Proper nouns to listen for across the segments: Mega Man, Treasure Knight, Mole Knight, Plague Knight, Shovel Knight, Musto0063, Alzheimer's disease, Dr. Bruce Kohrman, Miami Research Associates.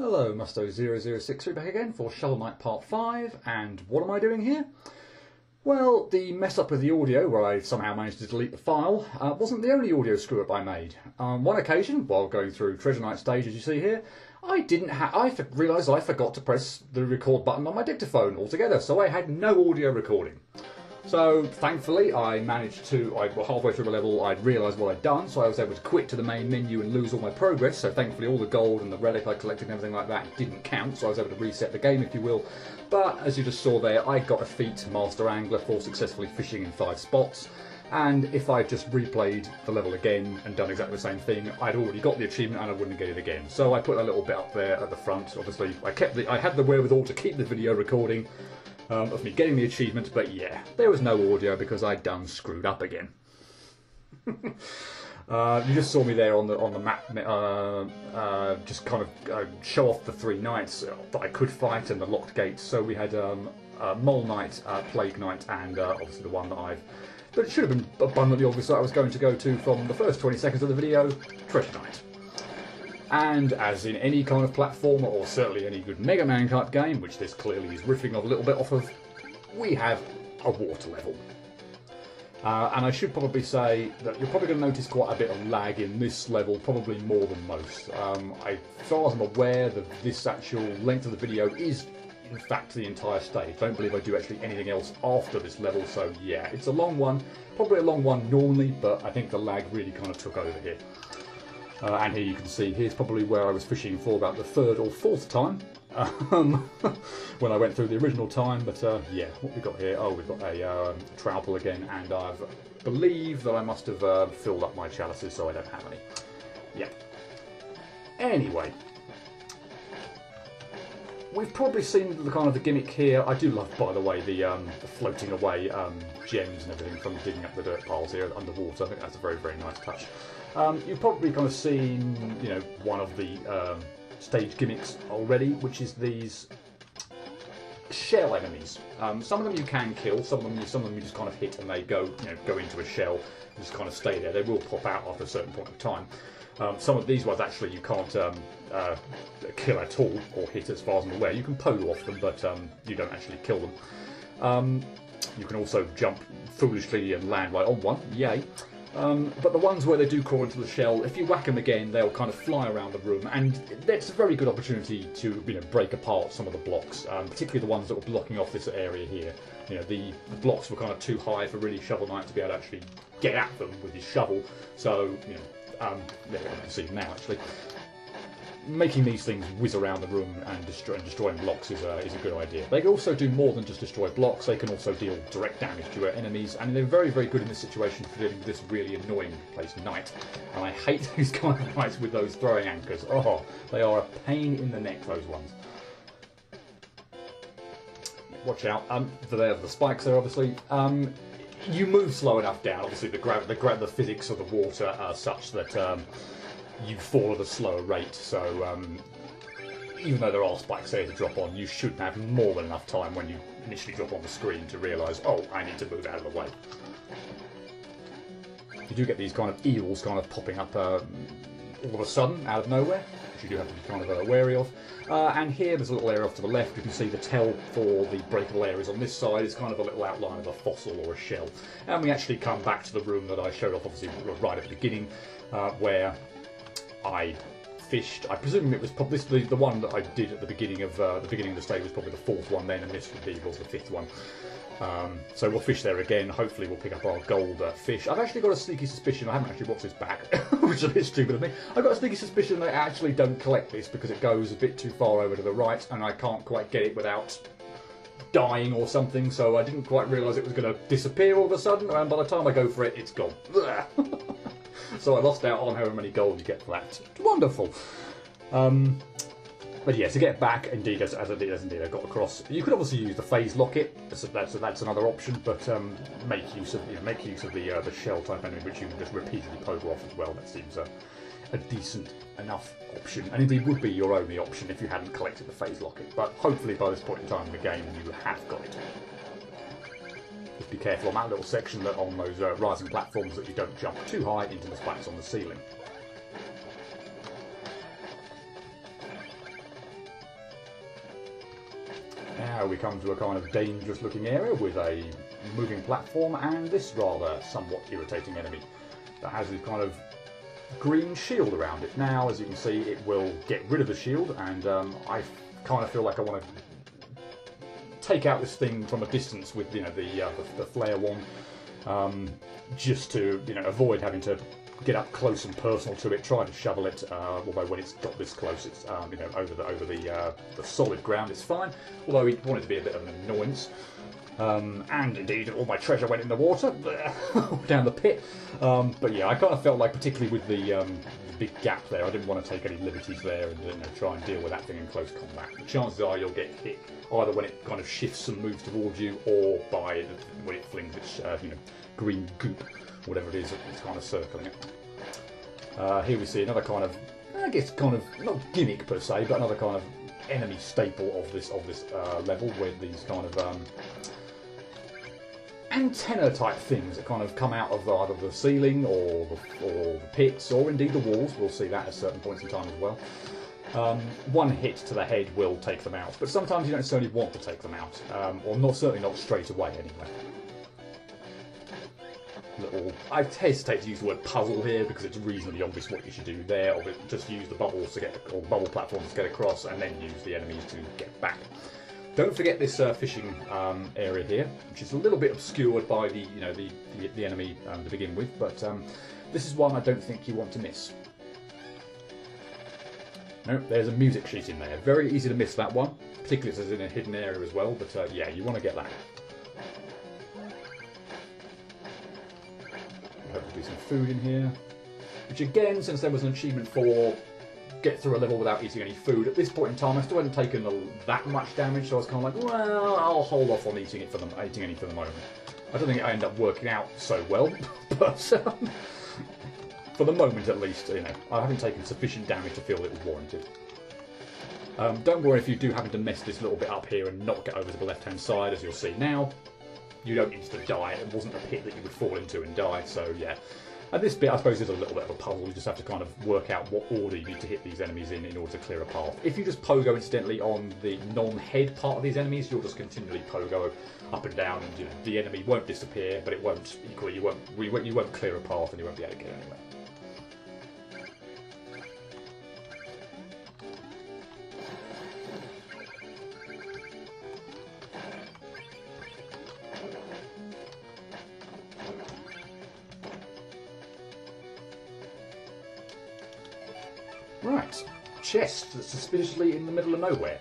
Hello, Musto0063 back again for Shovel Knight Part 5, and what am I doing here? Well, the mess up with the audio, where I somehow managed to delete the file, wasn't the only audio screw-up I made. On one occasion, while going through Treasure Knight stage, as you see here, I realised I forgot to press the record button on my dictaphone altogether, so I had no audio recording. So, thankfully, I managed to, halfway through the level, I'd realised what I'd done, so I was able to quit to the main menu and lose all my progress, so thankfully all the gold and the relic I collected and everything like that didn't count, so I was able to reset the game, if you will. But, as you just saw there, I got a feat, Master Angler, for successfully fishing in 5 spots, and if I'd just replayed the level again and done exactly the same thing, I'd already got the achievement and I wouldn't get it again. So I put a little bit up there at the front, obviously. I had the wherewithal to keep the video recording, of me getting the achievement, but yeah, there was no audio because I'd done screwed up again. You just saw me there on the map, just kind of show off the 3 knights that I could fight and the locked gates. So we had Mole Knight, Plague Knight, and obviously the one that that should have been abundantly obvious that I was going to go to from the first 20 seconds of the video, Treasure Knight. And as in any kind of platformer, or certainly any good Mega Man type game, which this clearly is riffing off a little bit off of, we have a water level. And I should probably say that you're probably going to notice quite a bit of lag in this level, probably more than most. As far as I'm aware, this actual length of the video is, in fact, the entire stage. I don't believe I do actually anything else after this level, so yeah, it's a long one. Probably a long one normally, but I think the lag really kind of took over here. And here you can see, here's probably where I was fishing for about the 3rd or 4th time when I went through the original time, but yeah, what we got here, oh, we've got a trout pool again, and I believe that I must have filled up my chalices, so I don't have any. Yeah. Anyway, we've probably seen the kind of the gimmick here. I do love, by the way, the floating away gems and everything from digging up the dirt piles here underwater. I think that's a very, very nice touch. You've probably kind of seen, you know, one of the stage gimmicks already, which is these shell enemies. Some of them you can kill, some of them you just kind of hit and they go, you know, go into a shell and just kind of stay there. They will pop out after a certain point of time. Some of these ones actually you can't kill at all or hit, as far as I'm aware. You can polo off them, but you don't actually kill them. You can also jump foolishly and land right on one. Yay. But the ones where they do crawl into the shell, if you whack them again, they'll kind of fly around the room, and that's a very good opportunity to, you know, break apart some of the blocks, particularly the ones that were blocking off this area here. You know, the blocks were kind of too high for really Shovel Knight to be able to actually get at them with his shovel, so, you know, there you can see them now, actually. Making these things whiz around the room and destroying blocks is a good idea. They can also do more than just destroy blocks. They can also deal direct damage to your enemies, and they're very, very good in this situation for dealing with this really annoying place, Knight. And I hate these kind of knights with those throwing anchors. Oh, they are a pain in the neck, those ones. Watch out. There are the spikes there, obviously. You move slow enough down. Obviously, the physics of the water are such that you fall at a slower rate, so even though there are spikes there to drop on, you should have more than enough time when you initially drop on the screen to realise, oh, I need to move out of the way. You do get these kind of eels kind of popping up all of a sudden, out of nowhere, which you do have to be kind of wary of. And here, there's a little area off to the left. You can see the tell for the breakable areas on this side is kind of a little outline of a fossil or a shell. And we actually come back to the room that I showed off, obviously, right at the beginning, where I fished. I presume it was probably the one that I did at the beginning of the stage was probably the 4th one then, and this would be was the 5th one. So we'll fish there again. Hopefully we'll pick up our gold fish. I've actually got a sneaky suspicion. I haven't actually watched this back, which is a bit stupid of me. I've got a sneaky suspicion that I actually don't collect this because it goes a bit too far over to the right, and I can't quite get it without dying or something. So I didn't quite realise it was going to disappear all of a sudden, and by the time I go for it, it's gone. So I lost out on however many gold you get for that. Wonderful. But yeah, to get back, indeed, as indeed I got across. You could obviously use the phase locket. That's another option, but make use of the shell type enemy, which you can just repeatedly pogo off as well. That seems a decent enough option, and indeed would be your only option if you hadn't collected the phase locket. But hopefully by this point in time in the game, you have got it. Just be careful on that little section that on those rising platforms that you don't jump too high into the spikes on the ceiling. Now we come to a kind of dangerous looking area with a moving platform and this rather somewhat irritating enemy that has this kind of green shield around it. Now, as you can see, it will get rid of the shield, and I kind of feel like I want to take out this thing from a distance with, you know, the flare one, just to, you know, avoid having to get up close and personal to it, try to shovel it. Although when it's got this close, it's you know, over the solid ground, it's fine. Although we wanted to be a bit of an annoyance, and indeed all my treasure went in the water down the pit. But yeah, I kind of felt like, particularly with the big gap there, I didn't want to take any liberties there and, you know, try and deal with that thing in close combat. The chances are you'll get hit either when it kind of shifts and moves towards you, or by when it flings its you know, green goop, whatever it is, it's kind of circling it. Here we see another kind of, I guess, kind of not gimmick per se, but another kind of enemy staple of this level, with these kind of antenna type things that kind of come out of either the ceiling or the pits, or indeed the walls. We'll see that at certain points in time as well. One hit to the head will take them out, but sometimes you don't necessarily want to take them out, or not, certainly not straight away anyway. Little, I hesitate to use the word puzzle here because it's reasonably obvious what you should do there, or just use the bubbles to get, or bubble platforms to get across, and then use the enemies to get back. Don't forget this fishing area here, which is a little bit obscured by the, you know, the enemy to begin with, but this is one I don't think you want to miss. No, there's a music sheet in there. Very easy to miss that one, particularly as it's in a hidden area as well. But yeah, you want to get that. Hope there'll be some food in here. Which again, since there was an achievement for get through a level without eating any food, at this point in time I still hadn't taken that much damage, so I was kind of like, well, I'll hold off on eating any for the moment. I don't think it ended up working out so well, but for the moment at least, you know, I haven't taken sufficient damage to feel it was warranted. Don't worry if you do happen to mess this little bit up here and not get over to the left hand side, as you'll see now. You don't instantly die. It wasn't a pit that you would fall into and die, so yeah. And this bit, I suppose, is a little bit of a puzzle. You just have to kind of work out what order you need to hit these enemies in order to clear a path. If you just pogo incidentally on the non-head part of these enemies, you'll just continually pogo up and down, and you know, the enemy won't disappear, but it won't equally. You won't clear a path, and you won't be able to get anywhere. Right, chest that's suspiciously in the middle of nowhere.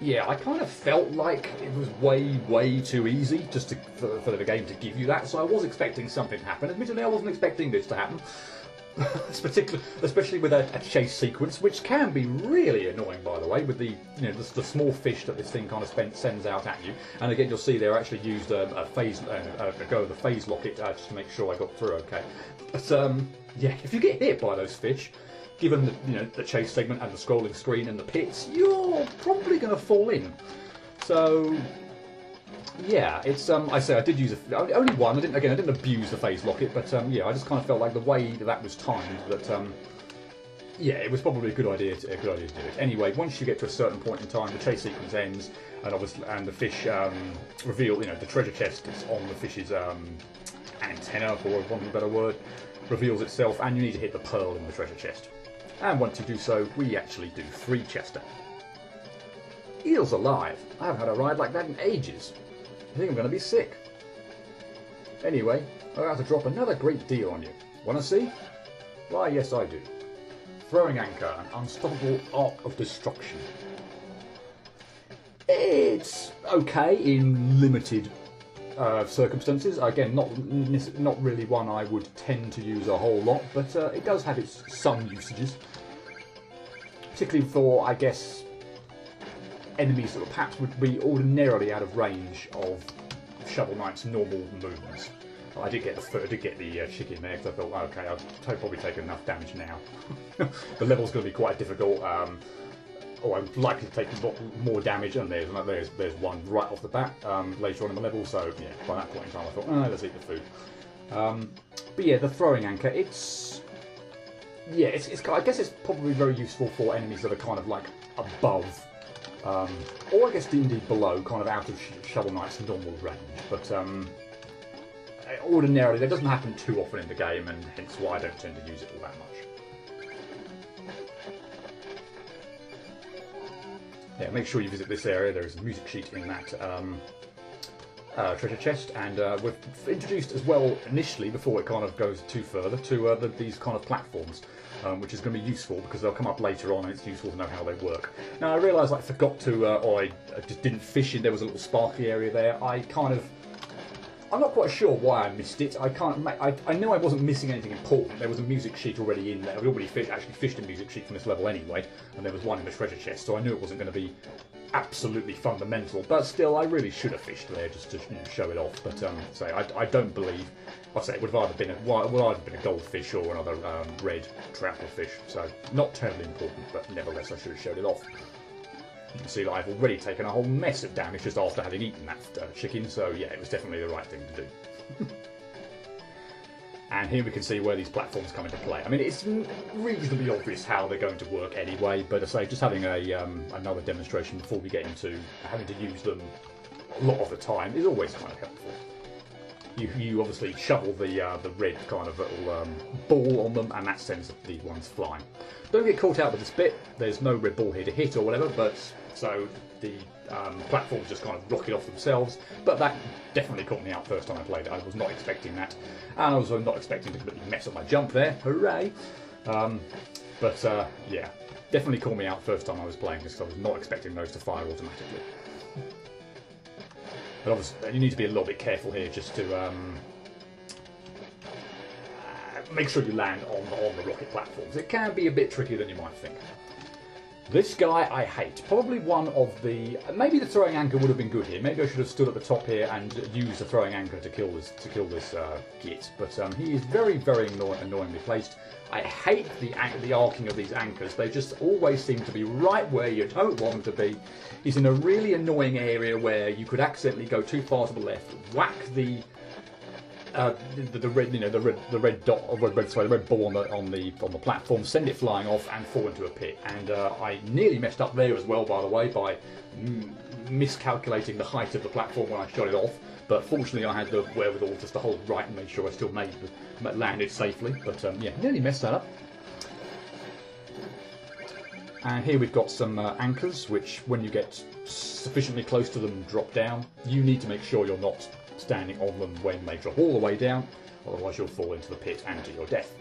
Yeah, I kind of felt like it was way too easy just to, for the game to give you that, so I was expecting something to happen. Admittedly, I wasn't expecting this to happen, especially with a chase sequence, which can be really annoying, by the way, with the, you know, the small fish that this thing kind of sends out at you. And again, you'll see there I actually used a phase locket just to make sure I got through okay. But yeah, if you get hit by those fish, given the, you know, the chase segment and the scrolling screen and the pits, you're probably going to fall in. So yeah, it's I say I did use only one. I didn't abuse the phase locket, but yeah, I just kind of felt like the way that was timed that yeah, it was probably a good idea to do it. Anyway, once you get to a certain point in time, the chase sequence ends, and obviously the fish reveal, you know, the treasure chest is on the fish's antenna, for want of a better word, reveals itself, and you need to hit the pearl in the treasure chest. And once you do so, we actually do 3 Chester. Eels alive. I haven't had a ride like that in ages. I think I'm going to be sick. Anyway, I'm about to drop another great deal on you. Want to see? Why, yes, I do. Throwing anchor, an unstoppable arc of destruction. It's okay in limited circumstances. Again, not really one I would tend to use a whole lot, but it does have its some usages, particularly for, I guess, enemies that perhaps would be ordinarily out of range of Shovel Knight's normal movements. I did get the chicken there because I thought, okay, I've probably taken enough damage now. The level's going to be quite difficult. Oh, I'm likely to take more damage, and there's one right off the bat later on in the level, so yeah, by that point in time I thought, oh, let's eat the food. But yeah, the throwing anchor, it's I guess it's probably very useful for enemies that are kind of like above Or I guess D&D below, kind of out of Shovel Knight's normal range, but ordinarily that doesn't happen too often in the game, and hence why I don't tend to use it all that much. Yeah, make sure you visit this area, there is a music sheet in that treasure chest, and we've introduced as well initially, before it kind of goes too further, to these kind of platforms. Which is going to be useful because they'll come up later on, and it's useful to know how they work. Now I realised I forgot to, or I just didn't fish in. There was a little sparkly area there. I'm not quite sure why I missed it. I know I wasn't missing anything important. There was a music sheet already in there. We already actually fished a music sheet from this level anyway, and there was one in the treasure chest, so I knew it wasn't going to be absolutely fundamental. But still, I really should have fished there just to show it off. But say I don't believe. I say it would have either been a goldfish or another red trouter fish, so not terribly important, but nevertheless I should have showed it off. You can see that I've already taken a whole mess of damage just after having eaten that chicken, so yeah, it was definitely the right thing to do. And here we can see where these platforms come into play. I mean, it's reasonably obvious how they're going to work anyway, but I say just having a another demonstration before we get into having to use them a lot of the time is always kind of helpful. You obviously shovel the red kind of little ball on them, and that sends the ones flying. Don't get caught out with this bit. There's no red ball here to hit or whatever, but so the platforms just kind of rocket off themselves. But that definitely caught me out first time I played it. I was not expecting that, and I was not expecting to completely mess up my jump there. Hooray! But yeah, definitely caught me out first time I was playing this, because I was not expecting those to fire automatically. But obviously, you need to be a little bit careful here, just to make sure you land on the rocket platforms. It can be a bit trickier than you might think. This guy I hate. Probably one of the... Maybe the throwing anchor would have been good here. Maybe I should have stood at the top here and used the throwing anchor to kill this git. But he is very, very annoyingly placed. I hate the arcing of these anchors. They just always seem to be right where you don't want them to be. He's in a really annoying area where you could accidentally go too far to the left, whack the red ball on the platform, send it flying off, and fall into a pit. And I nearly messed up there as well, by the way, by miscalculating the height of the platform when I shot it off. But fortunately, I had the wherewithal just to hold right and make sure I still landed safely. But yeah, nearly messed that up. And here we've got some anchors, which when you get sufficiently close to them, drop down. You need to make sure you're not standing on them when they drop all the way down, otherwise you'll fall into the pit and to your death.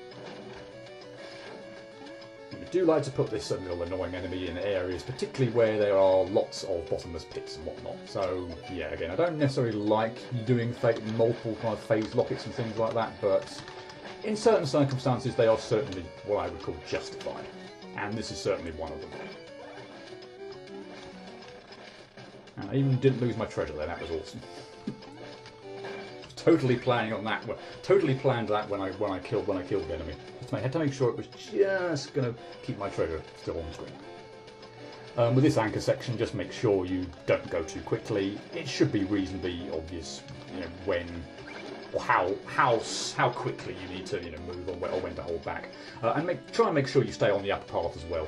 We do like to put this little annoying enemy in areas, particularly where there are lots of bottomless pits and whatnot. So yeah, again, I don't necessarily like doing multiple kind of phase lockets and things like that, but in certain circumstances they are certainly what I would call justified, and this is certainly one of them. And I even didn't lose my treasure there, that was awesome. Totally planning on that. Totally planned that when I killed the enemy. I had to make sure it was just going to keep my treasure still on screen. With this anchor section, just make sure you don't go too quickly. It should be reasonably obvious, you know, when or how quickly you need to, you know, move or when to hold back. And try and make sure you stay on the upper path as well.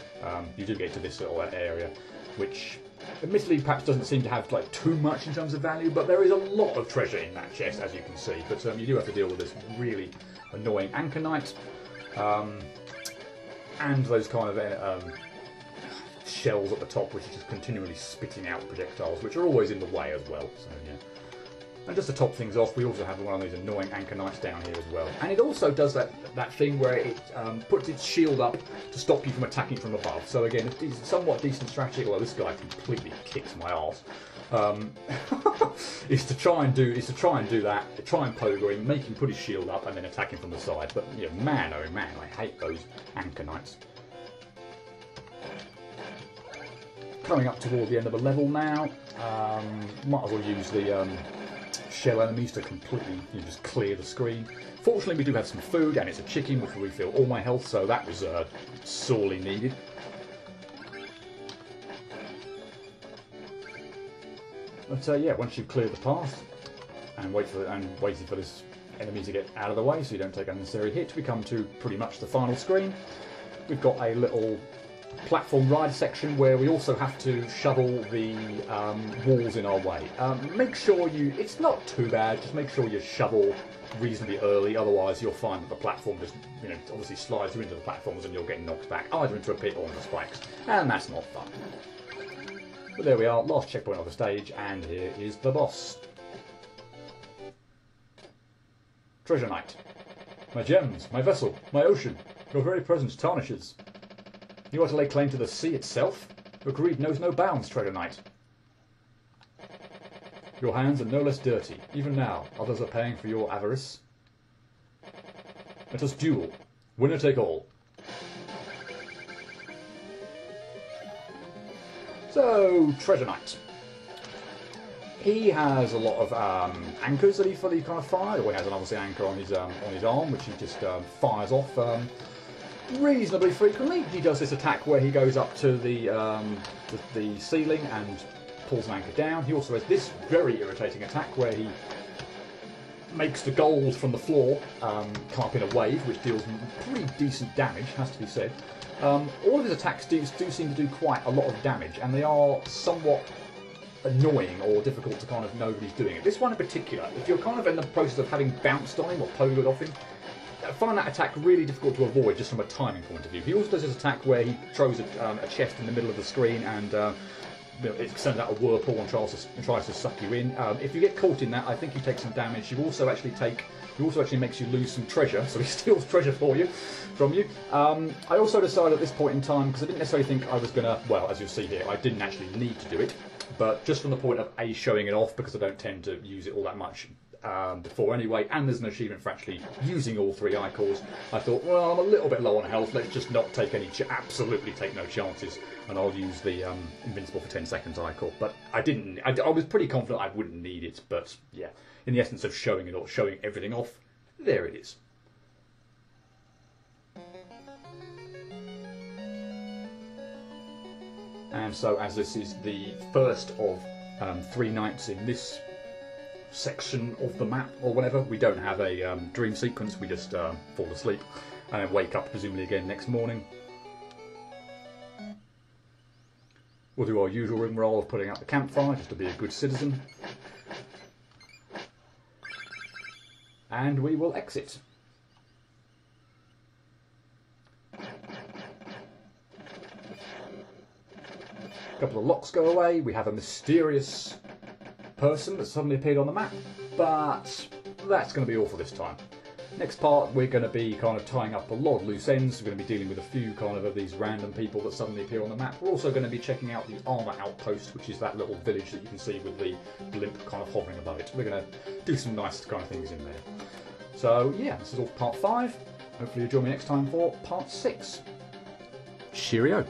You do get to this little area, which admittedly perhaps doesn't seem to have like too much in terms of value, but there is a lot of treasure in that chest, as you can see. But you do have to deal with this really annoying anchor knight, and those kind of shells at the top, which is just continually spitting out projectiles, which are always in the way as well. So yeah. And just to top things off, we also have one of these annoying anchor knights down here as well. And it also does that thing where it puts its shield up to stop you from attacking from above. So again, it's a somewhat decent strategy, although this guy completely kicks my arse. Is to try and pogo him, make him put his shield up, and then attack him from the side. But yeah, man, oh man, I hate those anchor knights. Coming up toward the end of the level now, might as well use the shell enemies to completely, you know, just clear the screen. Fortunately, we do have some food, and it's a chicken which will refill all my health, so that was sorely needed. But yeah, once you've cleared the path and waited for this enemy to get out of the way, so you don't take unnecessary hit, we come to pretty much the final screen. We've got a little platform ride section where we also have to shovel the walls in our way. Make sure you, it's not too bad, just make sure you shovel reasonably early, otherwise you'll find that the platform just, you know, obviously slides you into the platforms and you'll get knocked back either into a pit or into spikes, and that's not fun. But there we are, last checkpoint of the stage, and here is the boss. Treasure Knight. My gems, my vessel, my ocean, your very presence tarnishes. You are to lay claim to the sea itself? Your greed knows no bounds, Treasure Knight. Your hands are no less dirty. Even now, others are paying for your avarice. Let us duel. Winner take all. So, Treasure Knight. He has a lot of anchors that he fully kind of fired. Or he has an obviously anchor on his arm, which he just fires off reasonably frequently. He does this attack where he goes up to the ceiling and pulls an anchor down. He also has this very irritating attack where he makes the gold from the floor come up in a wave, which deals pretty decent damage, has to be said. All of his attacks do seem to do quite a lot of damage, and they are somewhat annoying or difficult to kind of know that he's doing it. This one in particular, if you're kind of in the process of having bounced on him or pogoed off him, I find that attack really difficult to avoid just from a timing point of view. He also does this attack where he throws a chest in the middle of the screen and it sends out a whirlpool and tries to suck you in. If you get caught in that, I think you take some damage. You also actually makes you lose some treasure, so he steals treasure from you. I also decided at this point in time, because I didn't necessarily think I was going to, well, as you'll see here, I didn't actually need to do it, but just from the point of A, showing it off, because I don't tend to use it all that much before anyway, and there's an achievement for actually using all three icons, I thought, well, I'm a little bit low on health, let's just not take any, absolutely take no chances, and I'll use the invincible for 10 seconds icon. But I didn't, I was pretty confident I wouldn't need it, but yeah, in the essence of showing it all, showing everything off, there it is. And so as this is the first of three nights in this section of the map or whatever, we don't have a dream sequence, we just fall asleep and then wake up presumably again next morning. We'll do our usual rigmarole of putting up the campfire just to be a good citizen, and we will exit. A couple of locks go away, we have a mysterious person that suddenly appeared on the map, but that's going to be all for this time. Next part we're going to be kind of tying up a lot of loose ends, we're going to be dealing with a few kind of these random people that suddenly appear on the map. We're also going to be checking out the armour outpost, which is that little village that you can see with the blimp kind of hovering above it. We're going to do some nice kind of things in there. So yeah, this is all part 5, hopefully you'll join me next time for part 6. Cheerio!